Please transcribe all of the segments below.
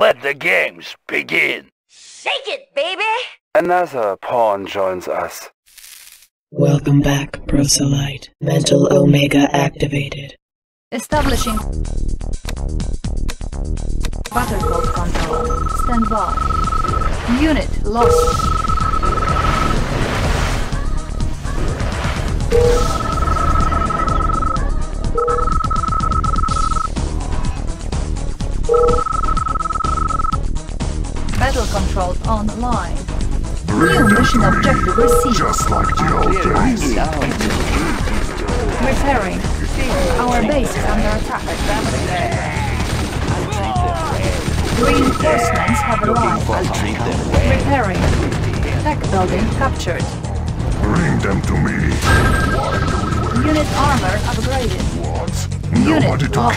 Let the games begin. Shake it, baby! Another pawn joins us. Welcome back, Proselyte. Mental Omega activated. Establishing Butterball control. Stand by. Unit lost. Battle controls online. New mission objective received. Just like the old days. Repairing. Our base is under attack. Reinforcements have arrived. Repairing. Tech building captured. Bring them to me. Unit armor upgraded. What? Nobody to kill? Are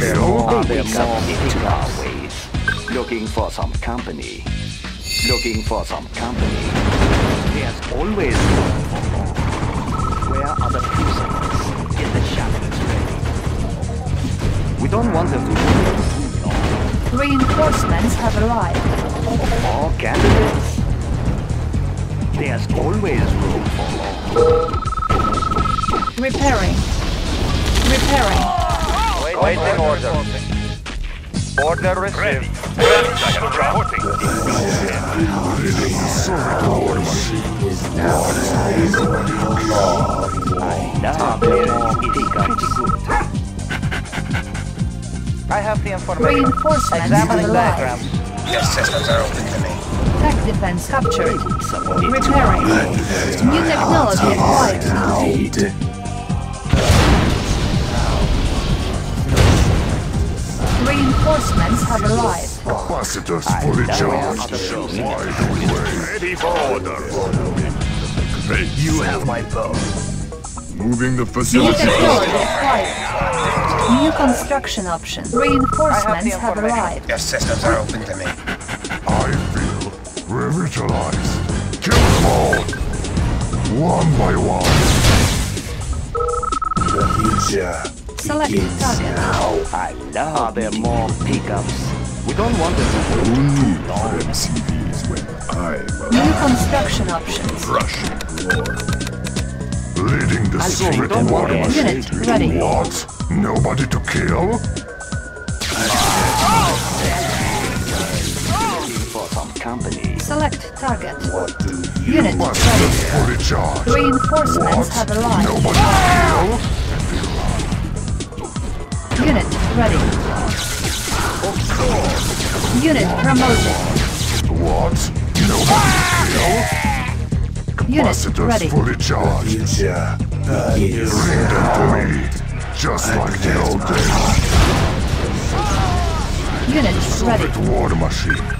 there more into our ways? Looking for some company. Looking for some company. There's always room for more. Where are the prisoners? Get the shackles ready. We don't want them to lose too long. Reinforcements have arrived. More candidates. There's always room for more. Repairing. Repairing. Waiting order. Order received. Reporting. I have the information. Reinforcements. Examining diagrams. Your systems are open to me. Tech defense captured. Repairing. New technology acquired. Reinforcements have arrived. Capacitors fully charged. Ready for order. You have my power. Moving the facility. New technology acquired. New construction options. Reinforcements have arrived. Your systems are open to me. Revitalize. Kill them all. One by one. The future. Select target. Now. I love. Are there more pickups? We don't want them to hold too long. MCVs when I'm alive. New construction options. Russian war. Leading the Soviet war machine. Unit ready. What? Nobody to kill? Company. Select target. What do you unit ready. Reinforcements what? Have arrived. Nobody kill. Unit ready. Of course. Unit promoted. What? Nobody kill. Capacitors ready. Fully charged. Yeah. Bring them to me. Just like the old days. Unit ready. Soviet war machine.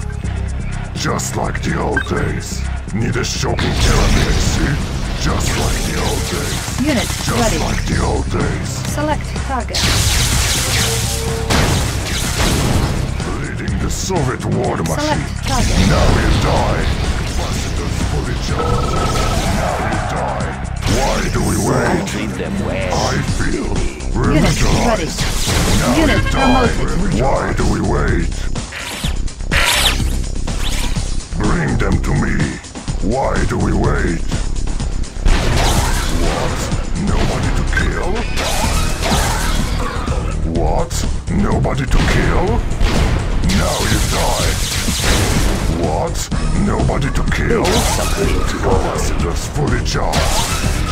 Just like the old days. Need a shocking therapy, see? Just like the old days. Unit just ready. Like the old days. Select target. Leading the Soviet war machine. Select target. Now you die. Capacitors fully charged. Now you die. Why do we wait? I feel revitalized. Now you die. Why do we wait? Bring them to me. Why do we wait? What? Nobody to kill? What? Nobody to kill? Now you die. What? Nobody to kill? Capacitors fully charged.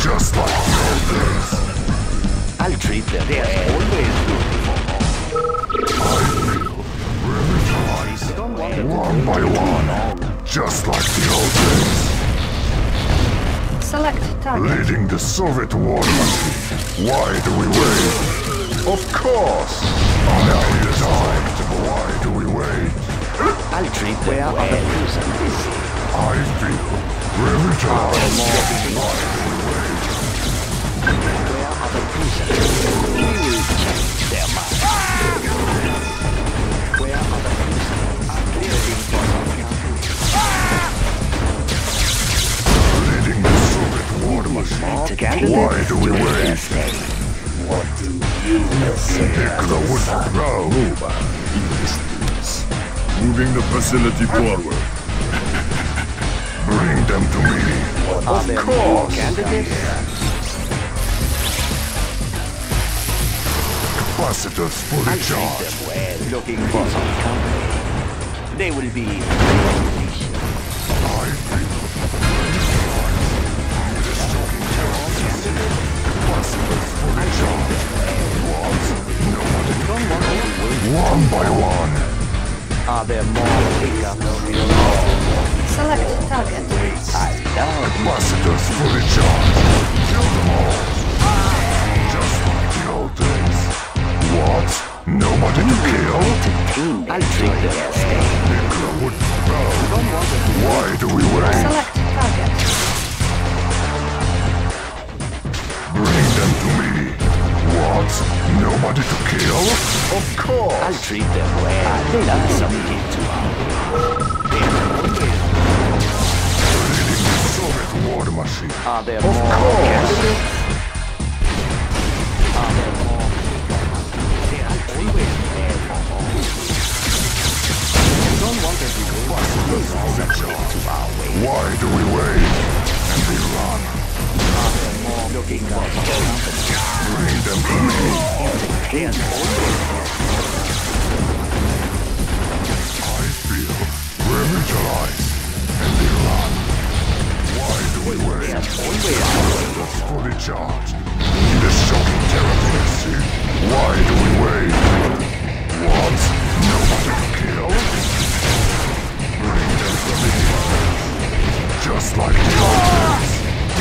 Just like the old days. I'll treat them. There's always room for more. I feel revitalized. One by one. Just like the old days. Select target. Leading the Soviet war machine. Why do we wait? Of course! Now you die. Why do we wait? I'll treat where are the prisoners? I feel revitalized. Why do we wait? Where are the prisoners? We will change their minds. Where are the prisoners? I'm waiting for something. Why do we wait? What do you say? Nikola would grow. Moving the facility forward. Bring them to me. Of course. Capacitors fully charged. Well, looking for some company. They will be. I feel destroying terror. Capacitors fully charged. One by one. Are there more pickups? Select target. I don't. Capacitors fully charged. Kill them all. Just like the old days. What? Nobody to kill? I'll treat them as they. Nikola would know. Why do we wait? Select target. Bring them to me. What? Nobody to kill? Of course. I'll treat them well. I've done something to the Soviet war machine. Are there more? Of course. Are there more? They are always there for all. Don't want them to go to our way. Why do we wait? And they run. Are there more? Looking for something. Bring them to me. I feel we're neutralized and they run. Why do we wait? That's fully charged. Need a shocking terrorism. Why do we wait? What? Nobody to kill? Bring them to me. Just like the old days.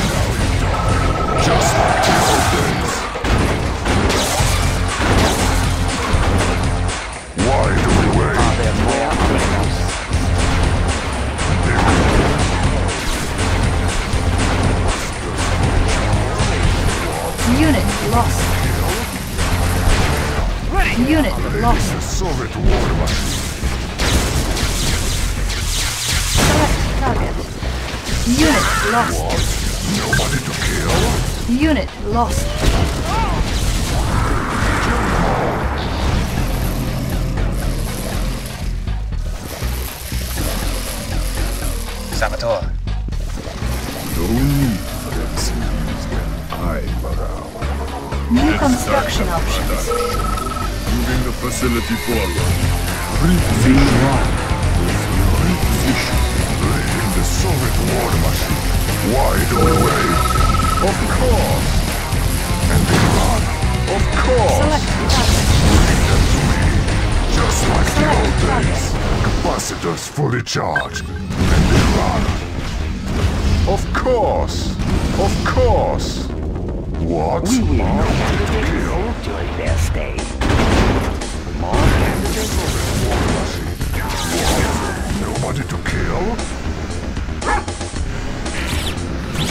Now you die. Just like the old days. Why do we wait? Are there more criminals? Unit lost. Ready. Unit lost. Soviet war machine. Select target. Unit lost. What? Nobody to kill? Unit lost. Saboteur. No need for them to use their eye for our... New construction options. Moving the facility forward. Reposition. Reposition. Blaming the Soviet war machine. Why do we wait? Of course. And they run. Of course. Bring them to me. Just like the old days. Capacitors fully charged. Of course! Of course! What? We will not enjoy their stay. More candidates? What? Nobody to kill?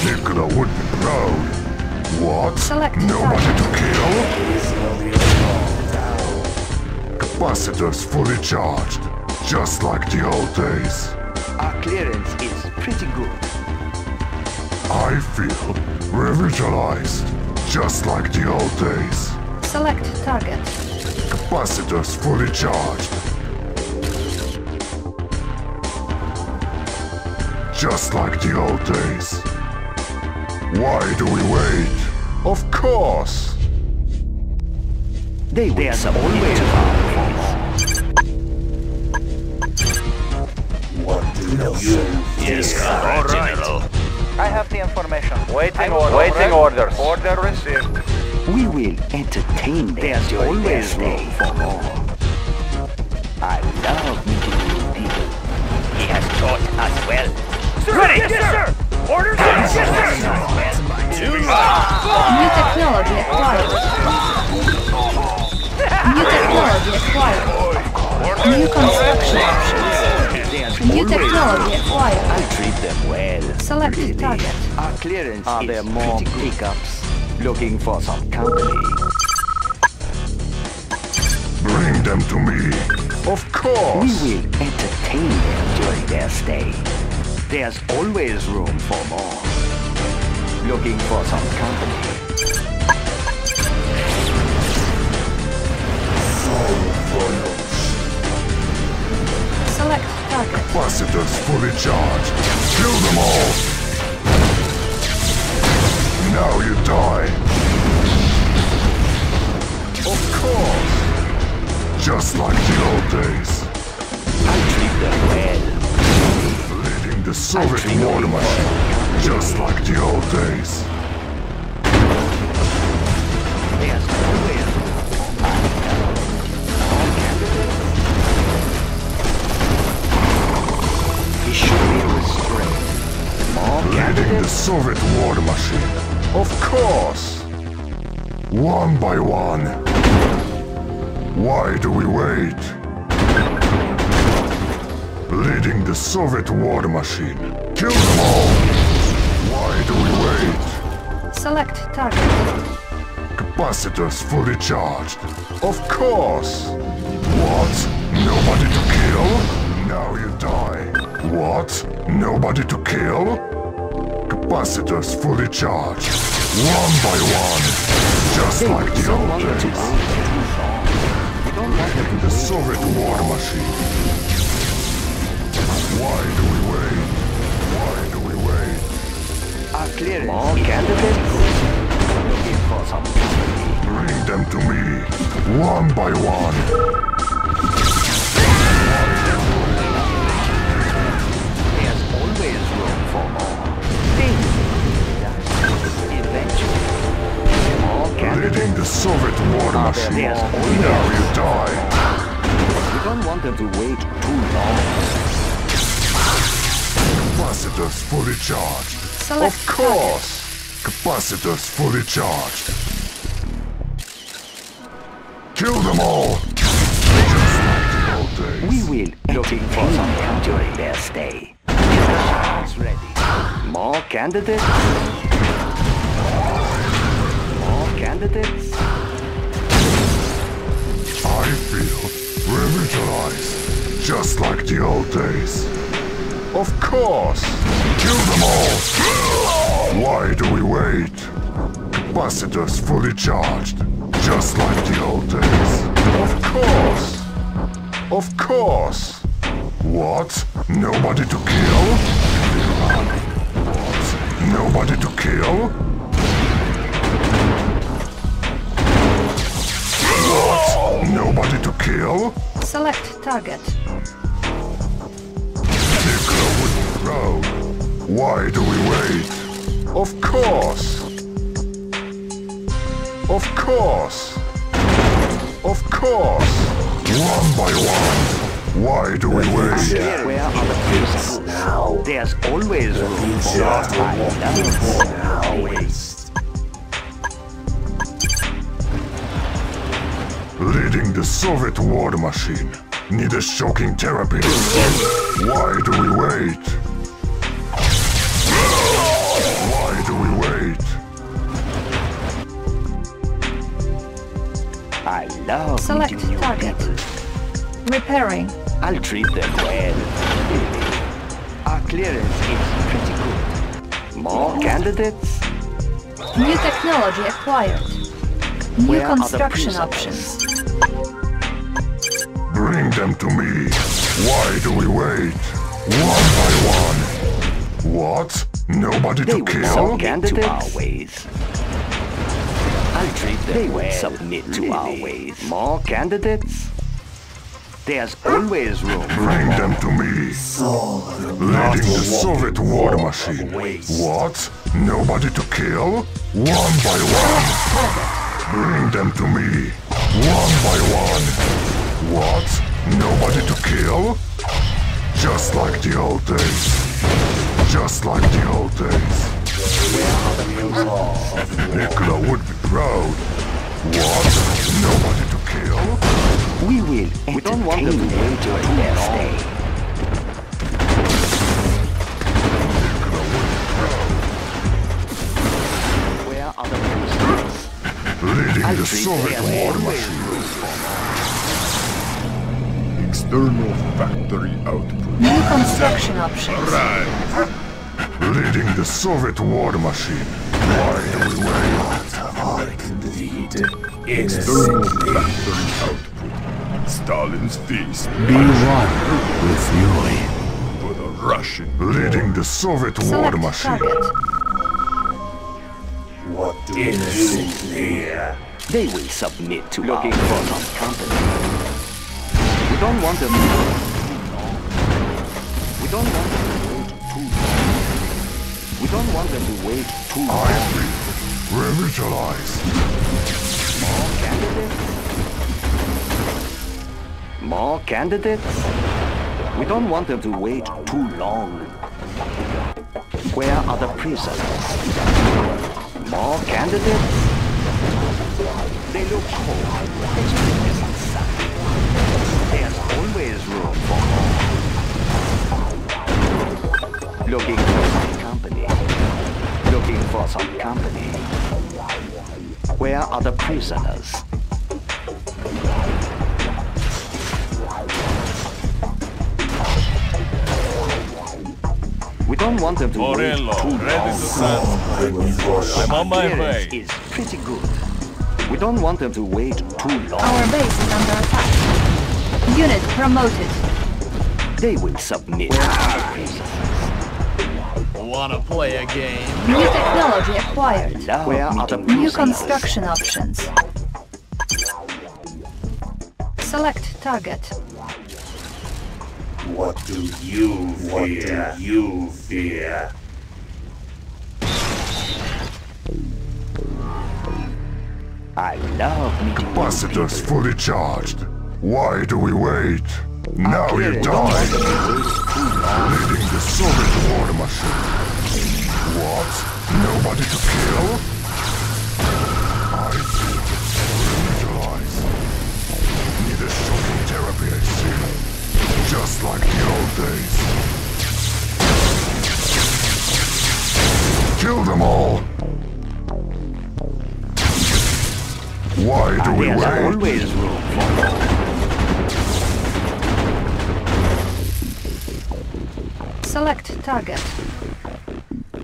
Nikola would be proud. What? Select nobody to kill? Capacitors fully charged. Just like the old days. Our clearance is pretty good. I feel revitalized, just like the old days. Select target. Capacitors fully charged. Just like the old days. Why do we wait? Of course! They are some No. Yes, General. I have the information. Waiting orders. Order received. We will entertain them. There's always room for more. I love meeting new people. He has taught us well. Sir, ready? Yes, sir! Orders! Yes, sir! New technology acquired. New technology acquired. New construction options. New technology acquired. I'll treat them well. Select target. Our clearance is there more pickups? Looking for some company. Bring them to me. Of course. We will entertain them during their stay. There's always room for more. Looking for some company. So Select target. Capacitors fully charged. Kill them all. Now you die. Of course. Just like the old days. I treat them well. Leading the Soviet war machine. Just like the old days. Leading the Soviet war machine. Of course! One by one. Why do we wait? Leading the Soviet war machine. Kill them all! Why do we wait? Select target. Capacitors fully charged. Of course! What? Nobody to kill? Now you die. What? Nobody to kill? Capacitors fully charged, one by one, just like the old days. The Soviet war machine. Why do we wait? Why do we wait? Our clearance. All candidates. Looking for some. Bring them to me, one by one. Leading the Soviet war machine. Now you die. We don't want them to wait too long. Capacitors fully charged. Select of course! Target. Capacitors fully charged. Kill them all! Just like the old days. We will looking for some during their stay. Is ready. More candidates? Candidates. I feel revitalized, just like the old days. Of course! Kill them all! Why do we wait? Capacitors fully charged, just like the old days. Of course! Of course! What? Nobody to kill? What? Nobody to kill? Nobody to kill? Select target. Nikola wouldn't throw. Why do we wait? Of course! Of course! Of course! One by one. Why do we wait? Now. There's always room for now. Leading the Soviet war machine. Need a shocking therapy. Why do we wait? Why do we wait? I love select target. Repairing. I'll treat them well. Our clearance is pretty good. More candidates? New technology acquired. New where construction options. Bring them to me. Why do we wait? One by one. What? Nobody they to kill? They to our ways. I'll treat them they well. Submit to really? Our ways. More candidates? There's always room. Bring them to me. So leading the Soviet war machine. What? Nobody to kill? One by one. Bring them to me, one by one. What? Nobody to kill? Just like the old days. Just like the old days. Nikola would be proud. What? Nobody to kill? We will. We don't want them to enjoy their stay. Nikola would be proud. Where are the leading the Soviet war machine. External factory output. New construction options. Arrive. Leading the Soviet war machine. Why do we wait? External factory output. Stalin's feast. Be one with Yuri. For the Russian leading the Soviet war machine. What do you think here? They will submit to looking for some company. We don't want them. We don't want them to wait too long. We don't want them to wait too long. I will revitalize. More candidates? More candidates? We don't want them to wait too long. Where are the prisoners? More candidates? They look cold. There's always room for more. Looking for some company. Looking for some company. Where are the prisoners? We don't want them to Morello, wait too long. I'm on my way. It's pretty good. We don't want them to wait too long. Our base is under attack. Unit promoted. They will submit. Wanna play a game? New technology acquired. Where are the new construction options? Select target. What do you fear? What do you fear? I love meeting capacitors fully charged. Why do we wait? Now you die! Leading the Soviet war machine. What? Nobody to kill? I feel it's brutalized. Need a shocking therapy, I see. Just like the old days. Kill them all! Why do we wait? There's always room for more. Select target.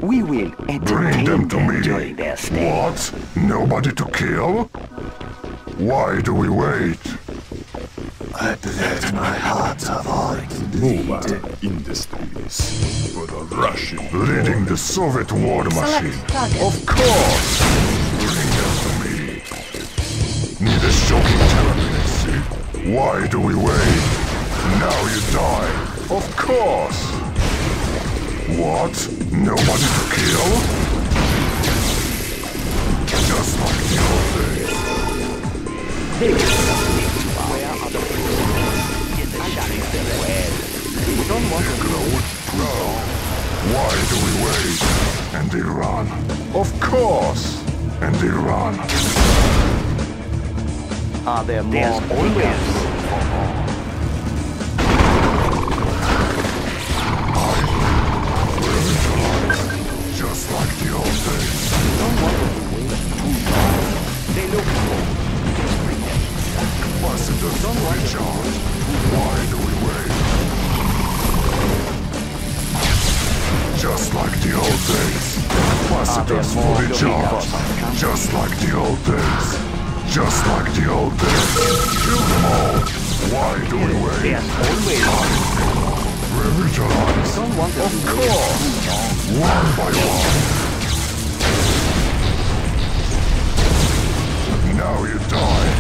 We will entertain them during their stay. What? Nobody to kill? Why do we wait? I bled my heart of heart. Mobile industries for the Russian leading the Soviet war machine. Of course. Bring them to me. Need a shocking therapy. Why do we wait? Now you die. Of course! What? Nobody to kill? Just like the old days. We don't want to go grow. Why do we wait? And they run. Of course! And they run. Are there more? There's always room for more. I revitalize, just like the old days. Don't want them to wait too long. They look cold. Capacitors recharged. Why do we wait? Just like the old days. Capacitors fully charged. Just like the old days. Just like the old days. Kill them all. Why do we wait? There's always revitalize. Of course. One by one. Now you die.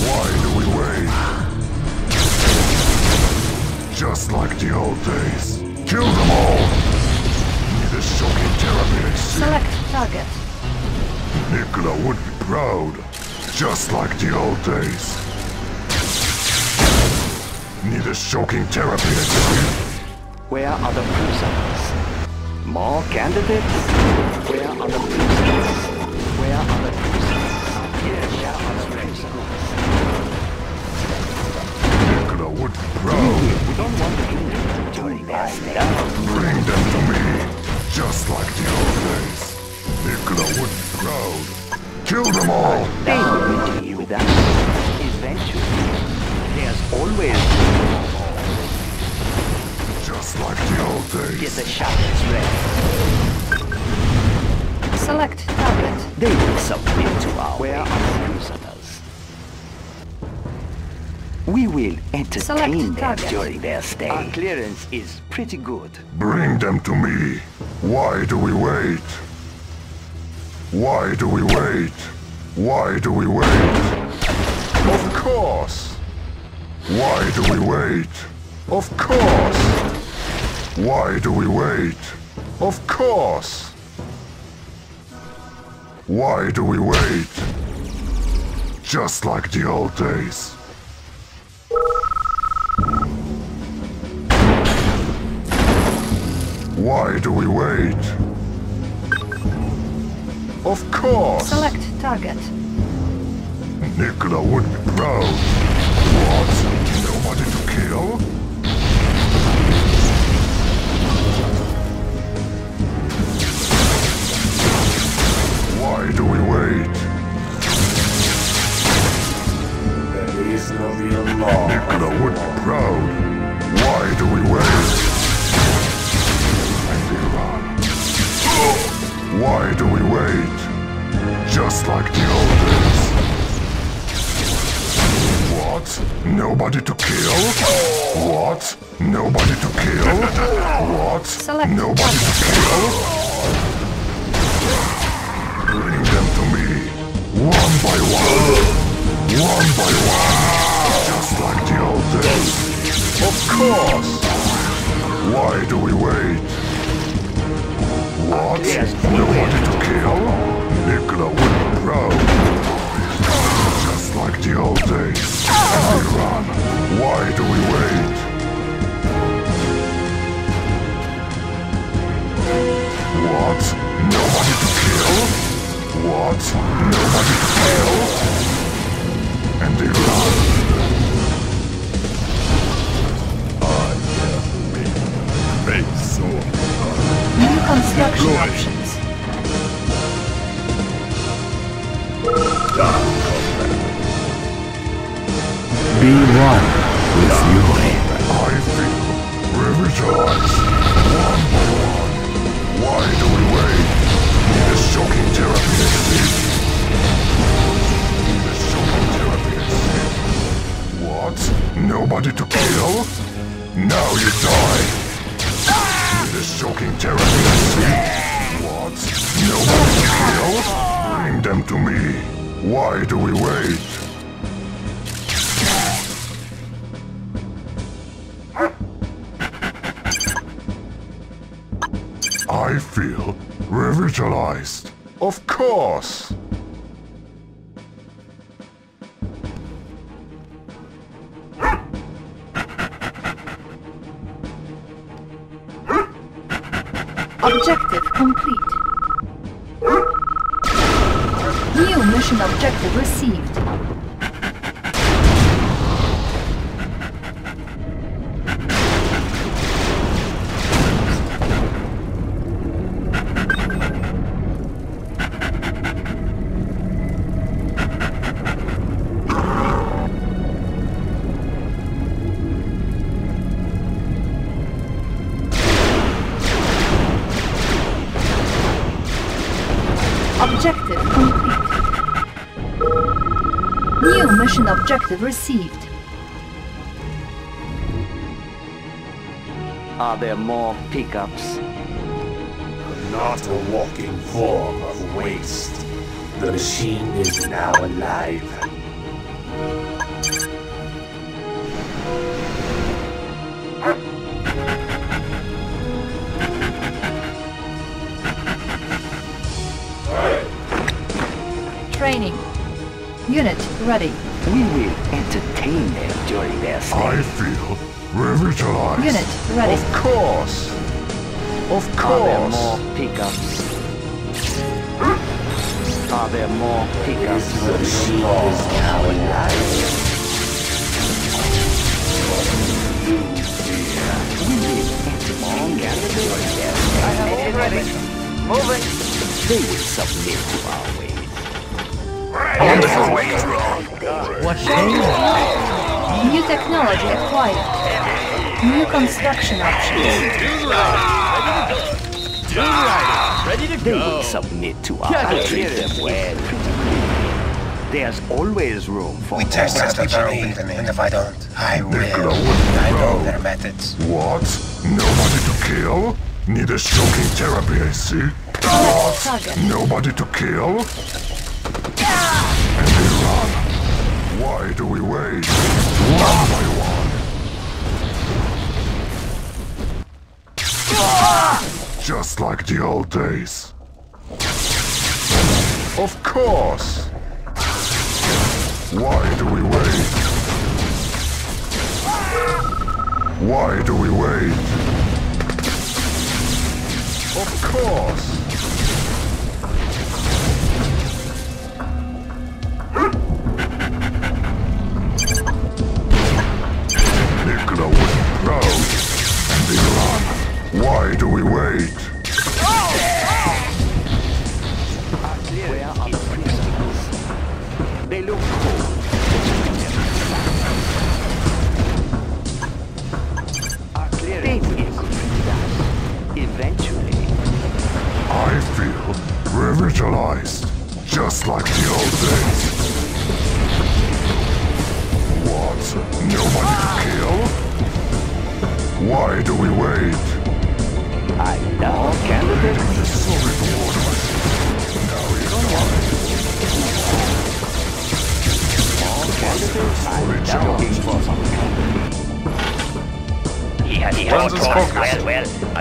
Why do we wait? Just like the old days. Kill them all. Need a shocking therapy. Select target. Nikola would be proud, just like the old days. Need a shocking therapy. Where are the prisoners? More candidates? Where are the prisoners? Where are the prisoners? Here are the prisoners. Nikola would be proud. We don't want to do them during their stay. Bring them to me, just like the old days. Nikola would be proud. Kill them all! They will deal with us. Eventually. There's always more. Just like the old days. Get the shackles ready. Select target. They will submit to our way. Where are the prisoners? We will entertain them during their stay. Our clearance is pretty good. Bring them to me. Why do we wait? Why do we wait? Why do we wait? Of course. Why do we wait? Of course. Why do we wait? Of course. Why do we wait? Just like the old days. Why do we wait? Of course! Select target. Nikola would be proud. What? Nobody to kill? Why do we wait? There is no real law. Nikola would be proud. Why do we wait? Why do we wait? Just like the old days. What? Nobody to kill? What? Nobody to kill? What? Nobody to kill? Bring them to me. One by one. One by one. Just like the old days. Of course! Why do we wait? What? Nobody to kill? Nikola would be proud. Just like the old days. And we run. Why do we wait? What? Nobody to kill? What? Nobody to kill? And they run. I have been faithful. New construction options. Be one with you. I think revitalize. One by one. Why do we wait? This shocking therapy is sick. This shocking therapy is sick. What? Nobody to kill? Now you die. This shocking terror is sick. What? Nobody to kill? Bring them to me. Why do we wait? I feel revitalized. Of course! Objective complete. New mission objective received. Objective complete. New mission objective received. Are there more pickups? Not a walking form of waste. The machine is now alive. Unit ready. We will entertain them during their stay. I feel revitalized. Unit ready. Of course. Of course. Are there more pickups? Are there more pickups? The machine is now alive. We will entertain them during their stay. I am all ready. Moving. They will submit to our way. Wonderful way is wrong. What's wrong? New technology acquired. New construction options. Do right. Ready to go. They will submit to our treat them well. There's always room for... We test us if I believe, and if I don't, I will. I know their methods. What? Nobody to kill? Need a shocking therapy, I see. What? Nobody to kill? And they run. Why do we wait? One by one. Just like the old days. Of course! Why do we wait? Why do we wait? Of course! Nikola was proud and they run. Why do we wait? Where are the prisoners? They look cool. Our clearance is eventually. I feel revitalized, just like the old days. What? Nobody to kill? Why do we wait? I now candidate the solid water. I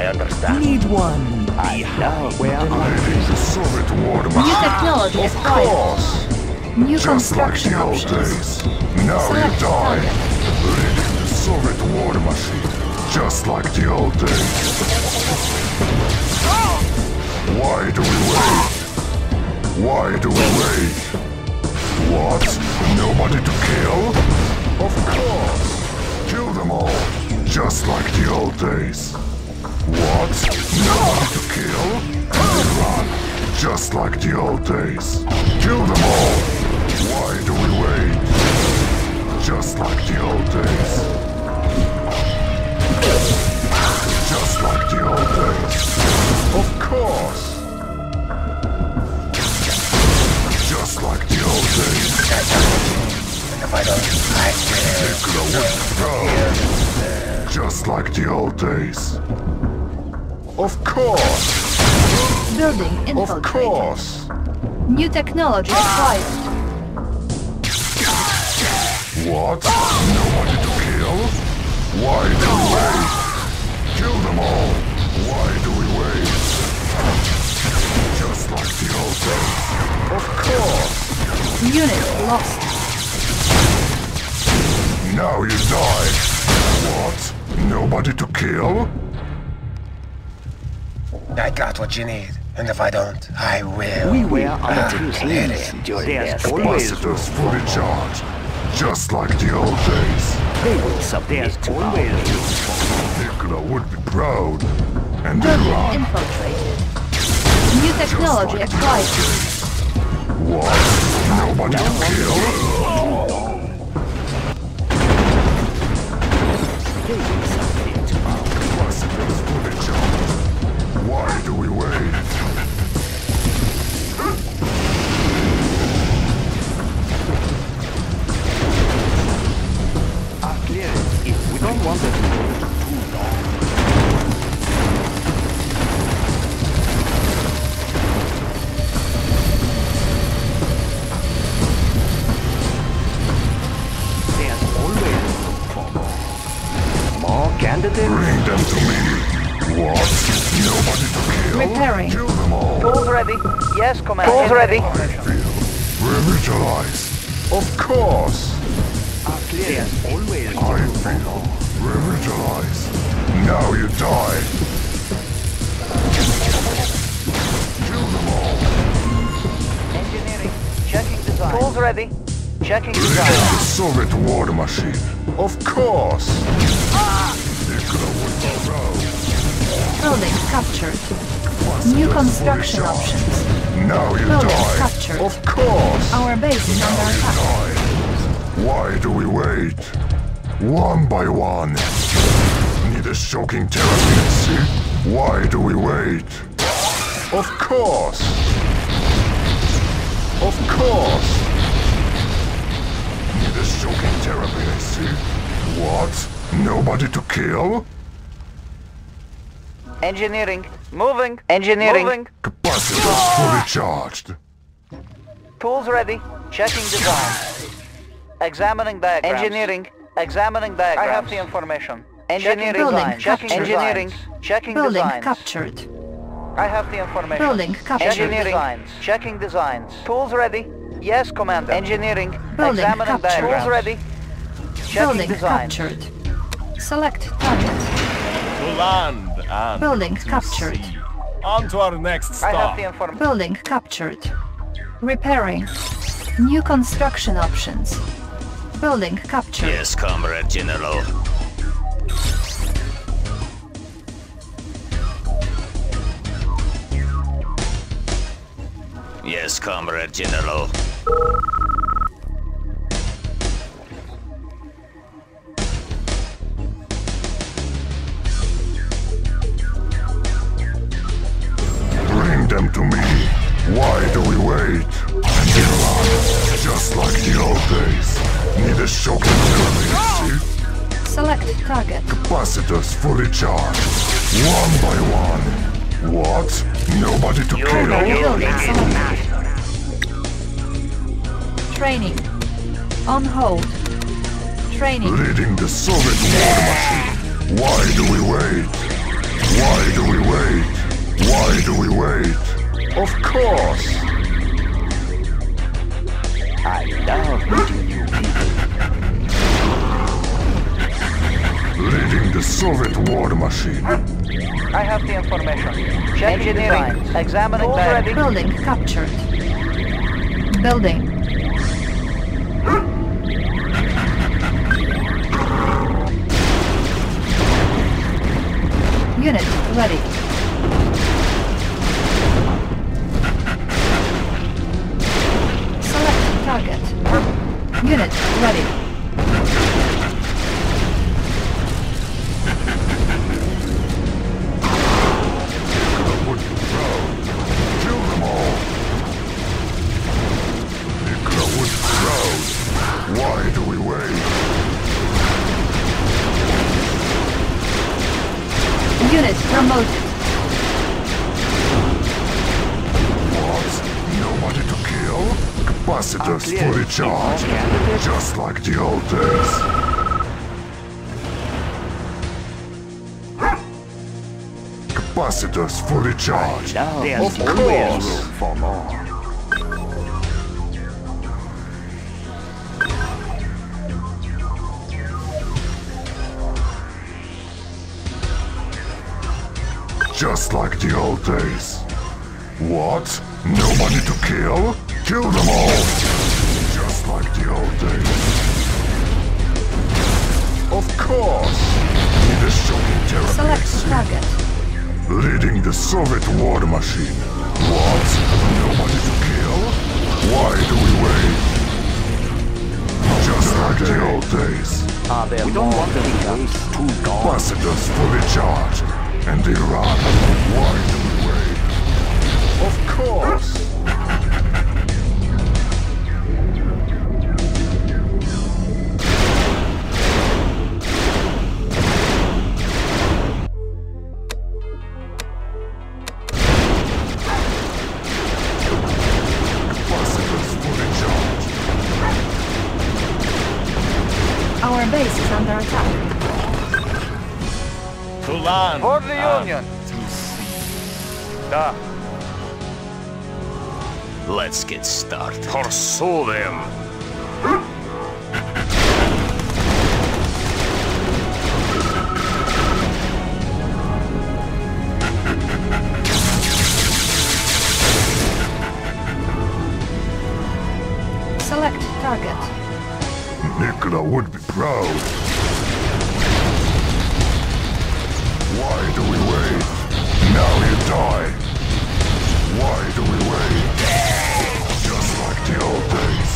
understand. Need one. I love where the Soviet war. New technology is fine. New construction options. Just like the old days. Now you die. Leading the Soviet war machine. Just like the old days. Why do we wait? Why do we wait? What? Nobody to kill? Of course! Kill them all, just like the old days. What? Nobody to kill? And run, just like the old days. Kill them all! Why do we wait? Just like the old days. Just like the old days. Of course! Just like the old days. And if I don't, I will. Nikola, just like the old days. Of course. Building infiltrated. Of course. New technology acquired. What? Nobody to kill? Why do we wait? Kill them all. Why do we wait? Just like the old days. Of course! Unit lost. Now you die! What? Nobody to kill? I got what you need, and if I don't, I will. We were underprivileged during their capacitors fully charged, just like the old days. They will submit to us. Nikola would be proud, and they run. Infiltrated. New technology acquired. What? Nobody to kill? Why do we wait? Our clearance is we don't want them to. Bring them to me. What? Nobody to kill? Repairing. Kill them all. Tools ready. Yes, Commander. Tools ready. I feel revitalized. Of course. Our clearance always. I feel revitalized. Now you die. Kill them all. Engineering. Checking design. Tools ready. Checking design. The Soviet war machine. Of course. Ah! Building captured. New construction options. Now you die. Captured. Of course. Our base is under attack. Why do we wait? One by one. Need a shocking therapy, see? Why do we wait? Of course. Of course. this shocking therapy, I see. What? Nobody to kill? Engineering. Moving. Engineering. Moving. Capacitors fully charged. Tools ready. Checking design. Examining diagrams. Engineering. Examining diagrams. I have the information. Engineering. Building captured. Engineering. Checking building designs. Captured. I have the information. Building captured. Engineering. Designs. Checking designs. Tools ready. Yes, Commander. Engineering. Building examining captured. Diagrams. Tools ready. Checking building designs. Captured. Select target. To land and building to captured. Sea. On to our next stop. I have the information. Building captured. Repairing. New construction options. Building captured. Yes, Comrade General. Yes, Comrade General. Bring them to me. Why do we wait? And they run, just like the old days. Need a shocking therapy, see? Select target. Capacitors fully charged. One by one. What? Nobody to kill? Training. On hold. Training. Leading the Soviet war machine. Why do we wait? Why do we wait? Why do we wait? Of course! I love meeting you people. Leading the Soviet war machine. I have the information. Check engineering. Design. Examining ready. Building captured. Building. Unit ready. Select target. Unit ready. Charge, just like the old days. Capacitors fully charged. There's of course. Room for more. Just like the old days. What? Nobody to kill? Kill them all. Like the old days. Of course! Need a shocking therapy. Select target. Leading the Soviet war machine. What? Nobody to kill? Why do we wait? Just like the old days. We don't want to be too gone. Capacitors fully charged. And they run. Why do we wait? Of course! For the Union! Da. Let's get started. Pursue them! Select target. Nikola would be proud. Why do we wait? Now you die! Why do we wait? Just like the old days.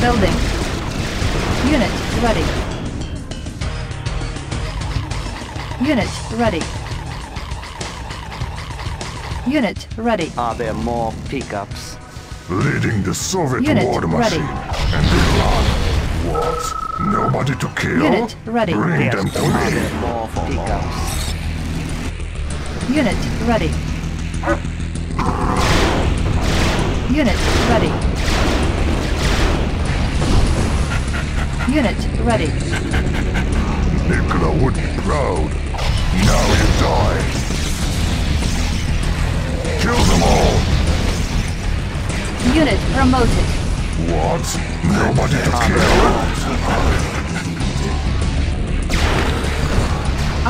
Building. Unit ready. Unit ready. Unit ready. Are there more pickups? Leading the Soviet Unit war machine ready. And Iran. What? Nobody to kill? Unit ready. Bring yes, them to me. More pickups. Unit ready. Unit ready. Unit ready. Nikola would be proud. Now you die. Kill them all. Unit promoted. What? Nobody to kill?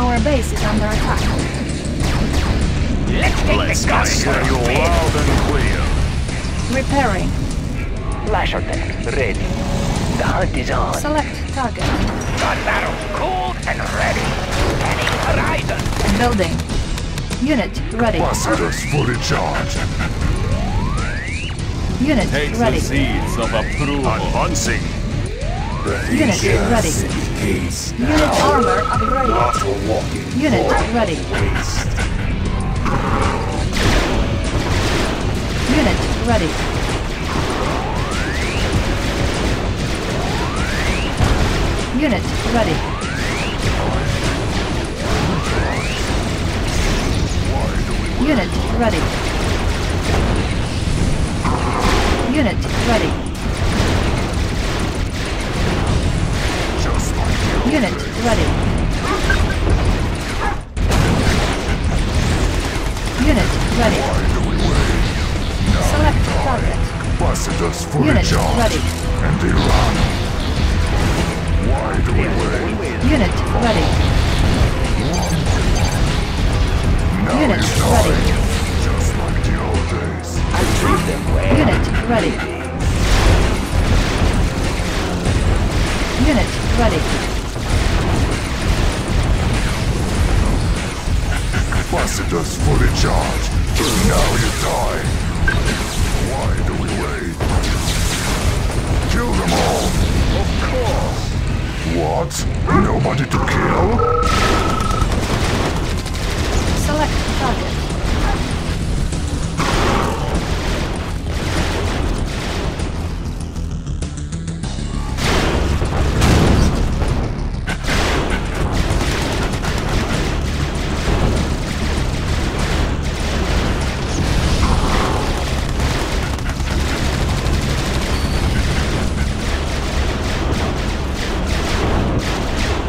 Our base is under attack. Let's go you loud and clear. Repairing. Lasher deck ready. The hunt is on. Select target. Gun barrel cooled and ready. Scanning horizon. Building. Unit ready. Clusters fully charged. Unit Takes ready. The seeds of approval. Advancing. Unit ready. Unit armor upgraded. Unit ready. Unit ready. Unit ready. Unit ready. Unit ready. Unit ready. Unit ready. Select target. Capacitors fully charged. And they run. Why do we wait? Unit ready. Now Unit ready. Just like the old days. I treat them well. Unit ready. Unit ready. Capacitors fully charged. Now you die. Why do we wait? Kill them all! Of course! What? Nobody to kill? Select target.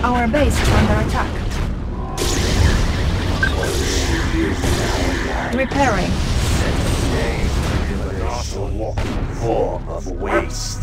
Our base is under attack. Repairing. Form of waste.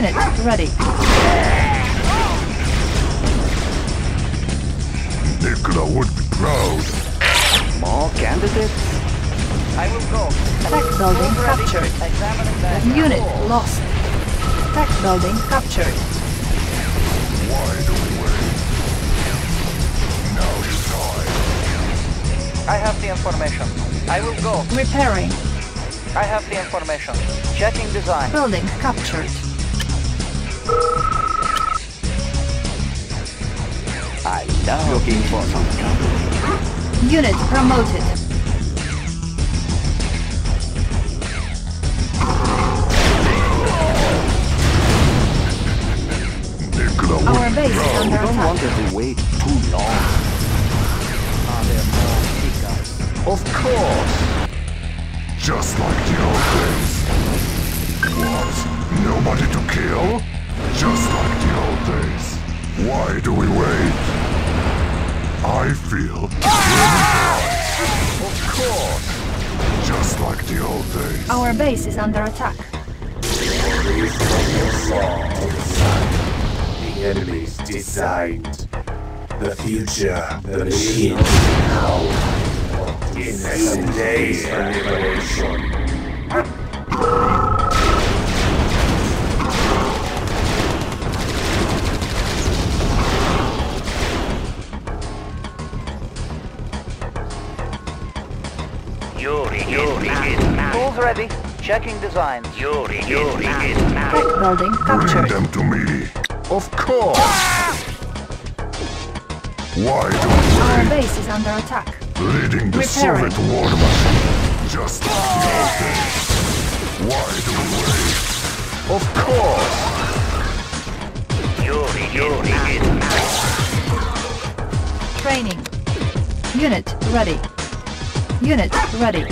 Unit ready. Nikola would be proud. More candidates? I will go. Tech building captured. Unit lost. Tech building captured. Why do we wait? Now you die. I have the information. I will go. Repairing. I have the information. Checking design. Building captured. I love looking for something. Unit promoted. Our base is under attack. I don't want to wait too long. Of course! Just like the old days. What? Nobody to kill? Just like the old days. Why do we wait? I feel Of course! Just like the old days. Our base is under attack. The enemy's designed. The future, the machine, now. In 7 days, the liberation. Yuri is mad. Tools ready. Checking designs. Yuri is mad. Tech building captured. Bring them to me. Of course. Why don't we? Our base is under attack. Leading the Soviet war machine. Just like the old days. Why do we wait? Of course! Yuri is mad. Training. Unit ready. Unit ready.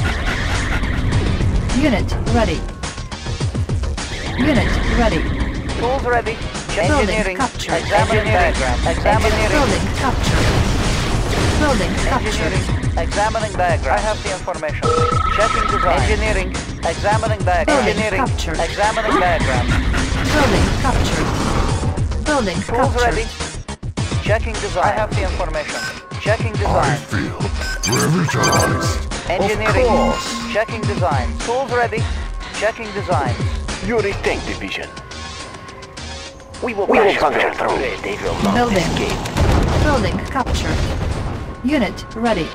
Unit ready. Unit ready. Tools ready. Engineering capture. Examining building capture. Building capture. Examining background. I have the information. Checking design. Engineering. Examining background. Engineering capture. Examining background. Building capture. Building capture. Checking design. I have the information. Checking design. I feel revitalized. Engineering. Of course. Checking design. Tools ready. Checking design. Yuri Tank Division. We will conquer through. They will not escape. Building captured. Unit ready.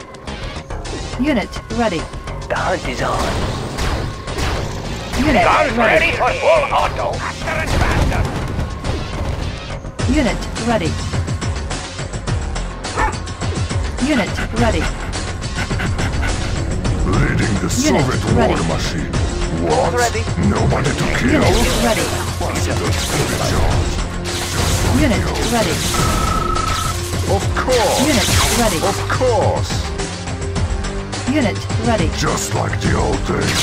Unit ready. The hunt is on. Unit ready for full auto. Faster. Unit ready. Unit ready. Leading the Soviet war machine. What? Nobody to kill. Unit ready. Unit ready. Of course. Unit ready. Of course. Unit ready. Just like the old days.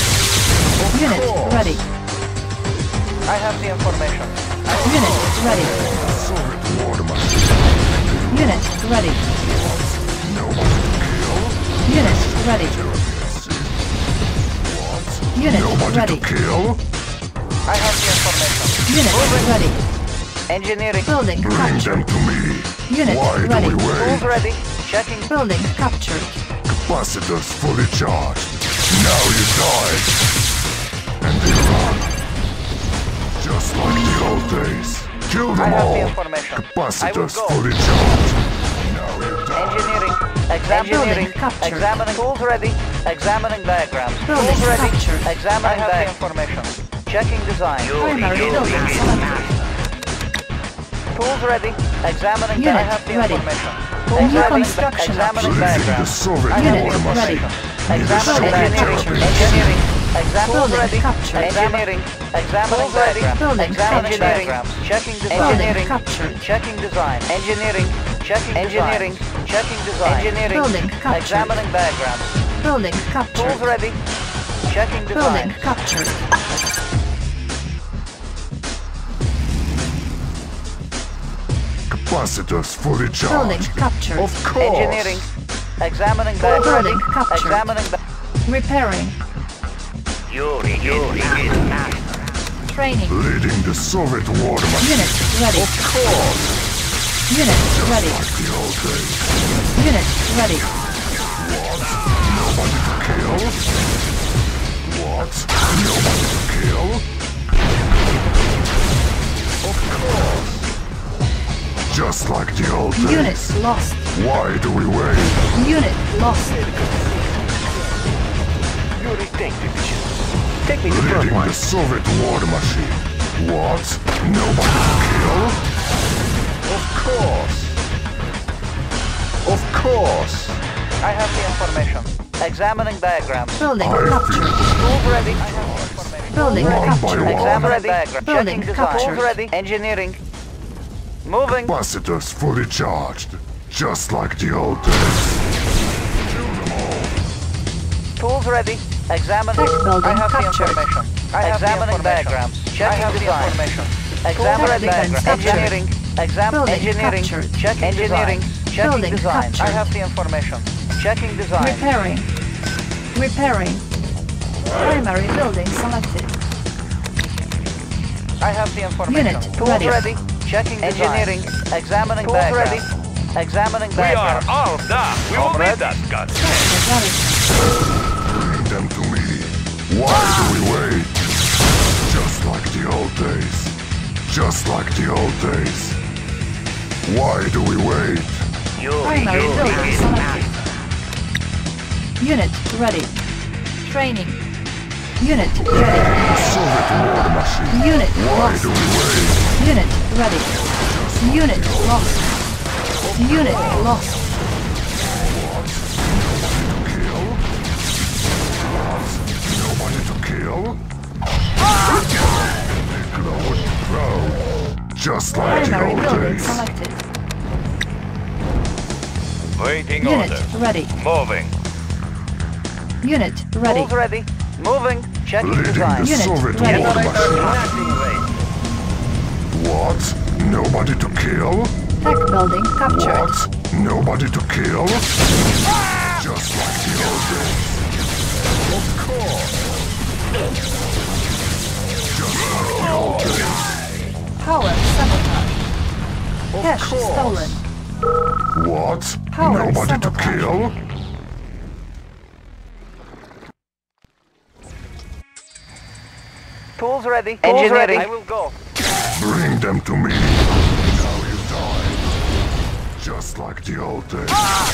Unit ready. I have the information. Unit ready. Unit ready. Unit ready. Unit ready. Unit ready. I have the information. Unit ready. Engineering. Building captured. Bring them to me. Unit ready. Tools ready. Checking. Building captured. Capacitors fully charged. Now you die. And they run. Just like the old days. Kill them all. I have the information. Capacitors fully charged. Now you die. Engineering. Examining. Examining. Tools ready. Examining diagrams. Tools ready. Examining. I have the information. Checking design. Tools ready. Examining. I have the information. Tools ready. Examining background. Unit ready. Examining engineering. Engineering. Examining ready. Engineering. Examining background. Examining background. Checking design. Engineering. Checking design. Engineering. Checking engineering. Checking design. Engineering. Examining background. Building capture. Tools ready. Checking design. Building capture. Capacitors fully charged. Building captured. Of course. Engineering. Examining back. Building captured. Examining back. Repairing. Yuri is mad. Training. Leading the Soviet war machine. Unit ready. Of course. Unit ready. Like the old days. Unit ready. What? Nobody to kill? What? Nobody to kill? Of course. Just like the old days. Unit lost. Why do we wait? Unit lost. Yuri Tank Division. Take me to the front line. Leading the Soviet war machine. What? Nobody to kill? Of course. Of course. I have the information. Examining diagrams. Building capture. Tools ready. I have information. Building capture. Examining diagrams. Building capture. Tools ready. Engineering. Moving. Capacitors fully charged, just like the old days. Kill them all. Vehicles ready. Examine. I have captured. The information. Examining diagrams. Checking design. Examining diagrams. Engineering. Exam. Engineering. Checking engineering. Checking design. Captured. I have the information. Checking design. Repairing. Repairing. Primary building selected. I have the information. Unit tools ready. Checking engineering. Examining diagrams. Examining diagrams. We are all done. We will need that gun. Bring them to me. Why do we wait? Just like the old days. Just like the old days. Why do we wait? Primary building selected. Unit ready. Training. Unit ready. Soviet war machine. Unit lost. Why do we wait? Unit ready. Unit lost. Unit lost. Nobody to kill? They glow with proud. Just like the old days. Waiting order. Unit ready. Moving. Unit ready. Tools ready. Moving. Checking design. Unit ready. What? Nobody to kill? Tech building captured. What? Nobody to kill? Ah! Just like the old days. Of course. Just like the old days. Power sabotage. Of Cash course. Stolen. What? Power nobody sabotage. To kill? Tools ready. Engineering. I will go. Bring them to me. Now you die. Just like the old days. Ah!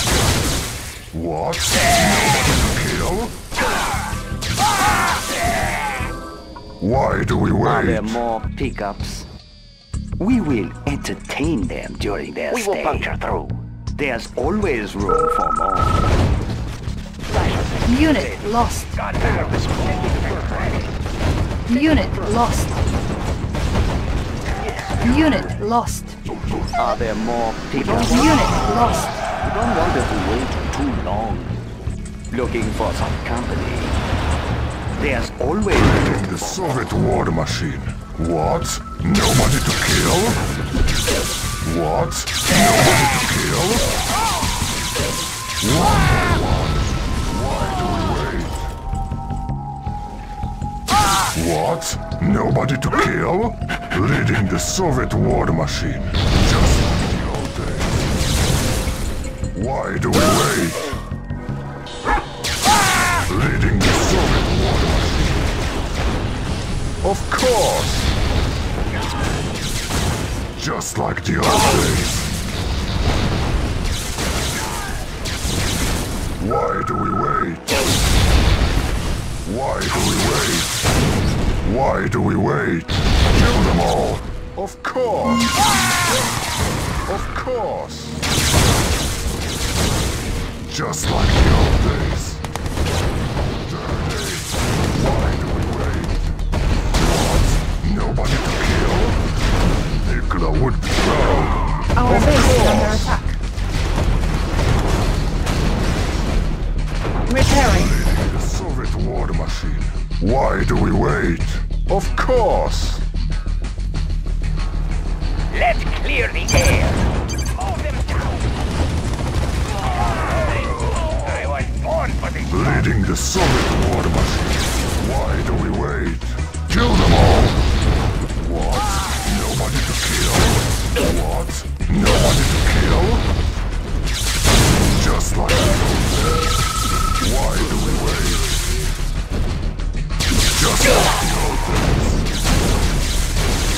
What? Nobody to kill? Ah! Why do we wait? Are there more pickups? We will entertain them during their stay. We will puncture through. There's always room for more. Unit lost. God damn this. Unit lost. Yes. Unit lost. Are there more people? Unit lost. We don't want them to wait too long. Looking for some company. There's always creating the Soviet war machine. What? Nobody to kill? What? Nobody to kill? One. What? Nobody to kill? Leading the Soviet war machine. Just like the old days. Why do we wait? Leading the Soviet war machine. Of course! Just like the old days. Why do we wait? Why do we wait? Why do we wait? Kill them all! Of course! Of course! Just like the old days. Dirty. Why do we wait? What? Nobody to kill? Nikola would be proud. Our base is under attack. Repairing. Leading the Soviet war machine. Why do we wait? Of course! Let's clear the air! Move them down! I was born for this! Leading the Soviet war machine. Why do we wait? Kill them all! What? Nobody to kill? What? Nobody to kill? Just like that. Why do we wait? Just like the old days.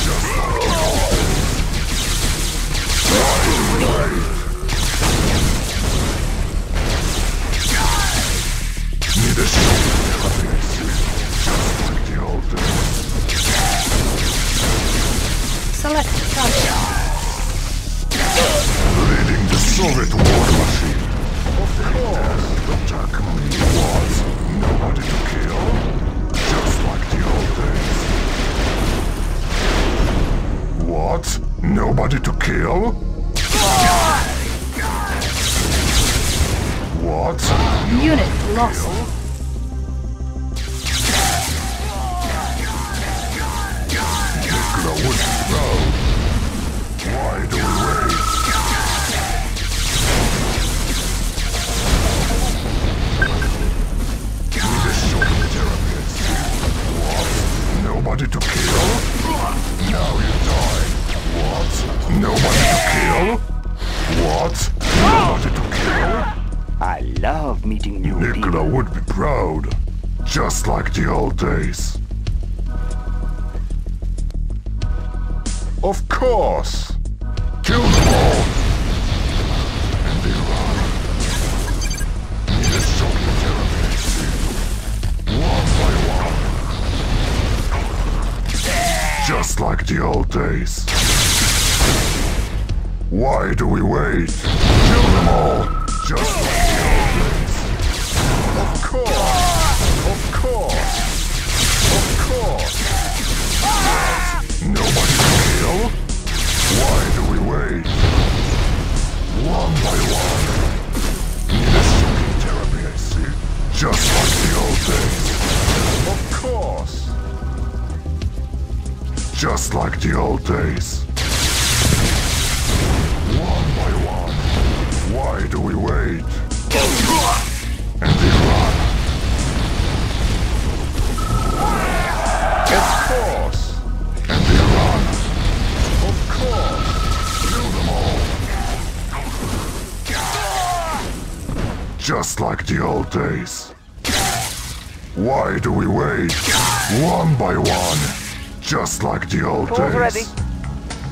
Just like the old days. Why do we wait? Need a shield in the others. Just like the old days. Select target. Leading the Soviet war machine. Of course. Attack me. What? Nobody to kill? Like the old days. What? Nobody to kill? What? Unit lost. I love meeting new people. Nikola would be proud, just like the old days. Of course! Kill them all! And they run. The shock therapy is in. One by one. Just like the old days. Why do we wait? Kill them all! Just like the old days. Of course! Of course! Of course! Ah! Nobody kill? Why do we wait? One by one. Need a shocking therapy, I see. Just like the old days. Of course. Just like the old days. One by one. Why do we wait? And they run. Of course. And they run. Of course. Kill them all. Just like the old days. Why do we wait? One by one. Just like the old days. Tools ready.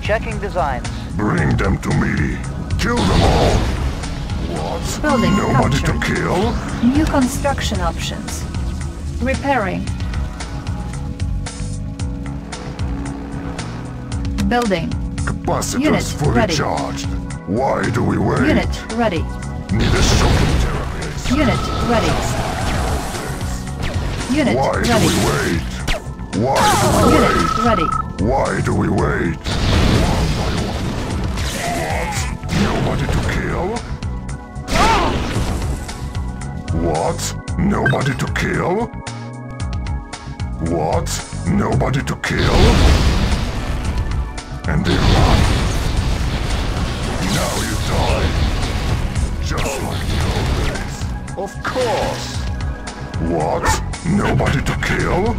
Checking designs. Bring them to me. Kill them all. What? Building nobody captured. To kill? New construction options. Repairing. Building. Capacitors Unit fully ready. Charged. Why do we wait? Unit ready. Need a shocking therapy. Unit ready. Unit Why ready. Do we wait? Why do we Unit wait? Ready. Why do we wait? Nobody to kill? What? Nobody to kill? What? Nobody to kill? And they run. Now you die. Just like the old days. Of course. What? Nobody to kill?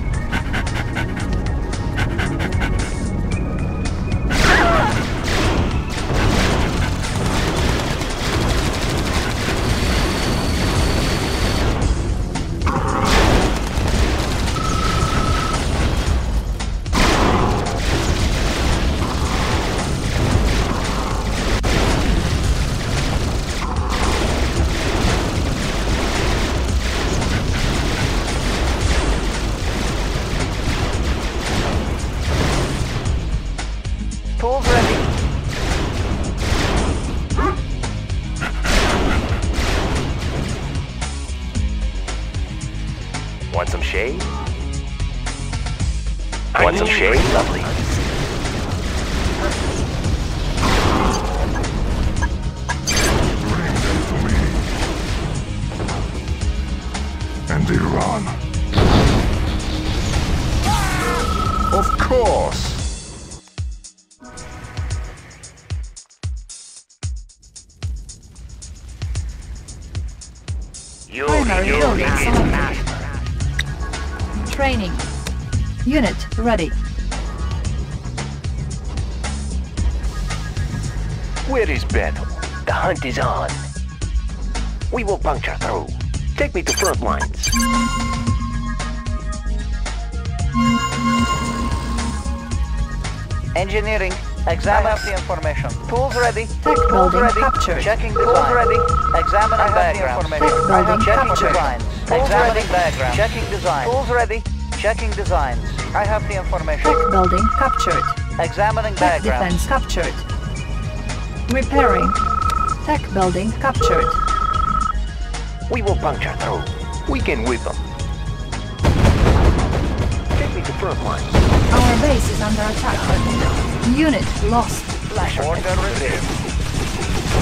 Ready. Where is battle? The hunt is on. We will puncture through. Take me to front lines. Engineering. Examine the information. Tools ready. Tech building ready. Captured. Checking the tools ready. Examining background. Tech building captured. Examining background. Checking design. Tools ready. Checking designs. I have the information. Tech building captured. Examining tech background. Defense captured. Repairing. Tech building captured. We will puncture through. We can whip them. Take me to front lines. Our base is under attack. Unit lost. Flash. Order received.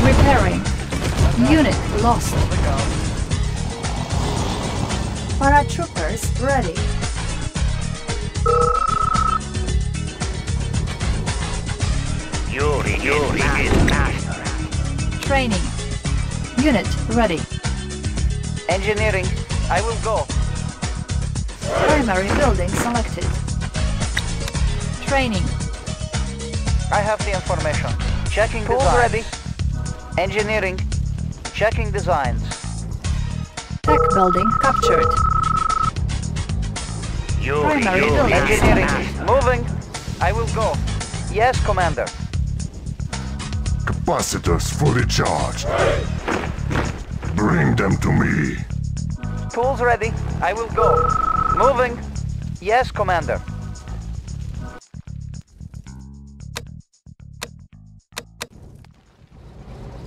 Repairing. Unit lost. Paratroopers ready. Yuri is master. Training. Unit ready. Engineering. I will go. Primary building selected. Training. I have the information. Checking designs. Ready. Engineering. Checking designs. Building captured. Primary building. Engineering. Moving. I will go. Yes, Commander. Capacitors fully charged. Bring them to me. Tools ready. I will go. Moving. Yes, Commander.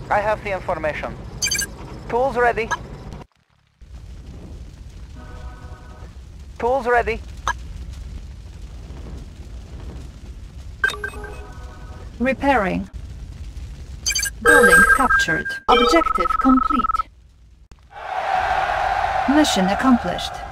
I have the information. Tools ready. Tools ready. Repairing. Building captured. Objective complete. Mission accomplished.